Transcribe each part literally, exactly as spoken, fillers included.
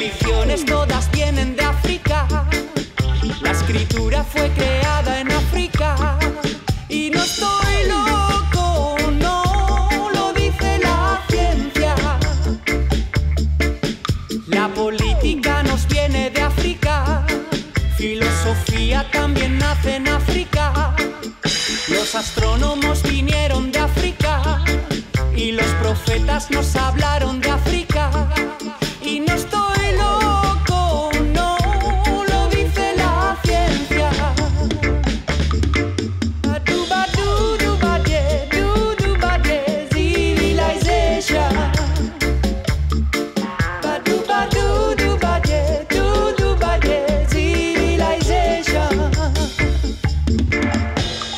religiones todas vienen de África. La escritura fue creada en África. Y no estoy loco, no, lo dice la ciencia. La política nos viene de África. Filosofía también nace en África. Los astrónomos vinieron de África. Y los profetas nos hablaron de África. Y no estoy loco, no, lo dice la ciencia.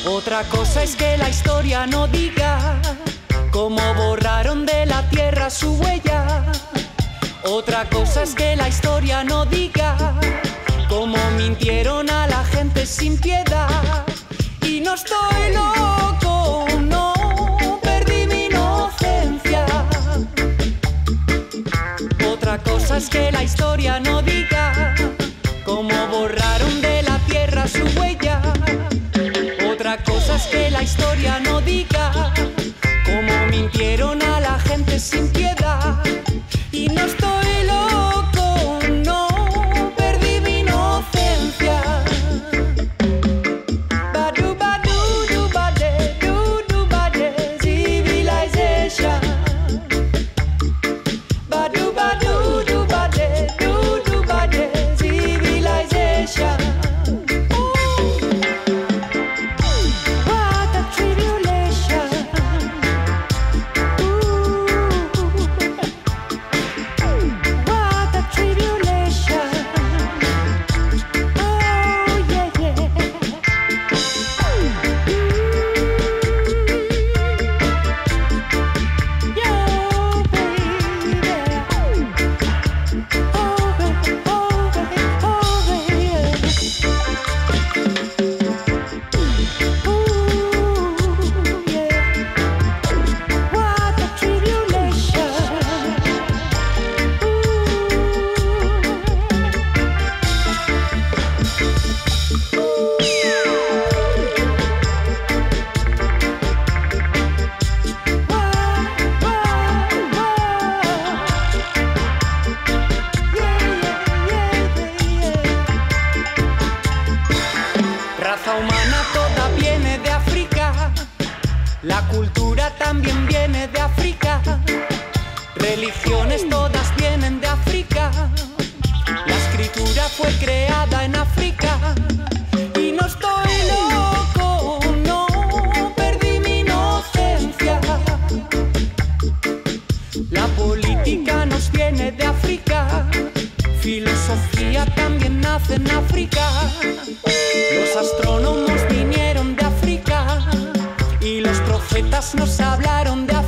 Otra cosa es que la historia no diga cómo borraron de la tierra su huella. Otra cosa es que la historia no diga cómo mintieron a la gente sin piedad. Y no estoy loco, no, perdí mi inocencia. Otra cosa es que la historia no diga cómo borraron de la tierra su huella. Otra cosa es que la historia no diga cómo mintieron a la gente sin piedad. Y no estoy loco, no, perdí mi inocencia. Badu, badu, du, bade, du, du, bade, civilization. Badu, badu, du, bade, du, du, bade, civilization. La humana toda viene de África, la cultura también viene de África, religiones todas vienen de África, la escritura fue creada en África. Y no estoy loco, no, perdí mi inocencia. La política nos viene de África, filosofía también nace en África. Los astrónomos vinieron de África y los profetas nos hablaron de África.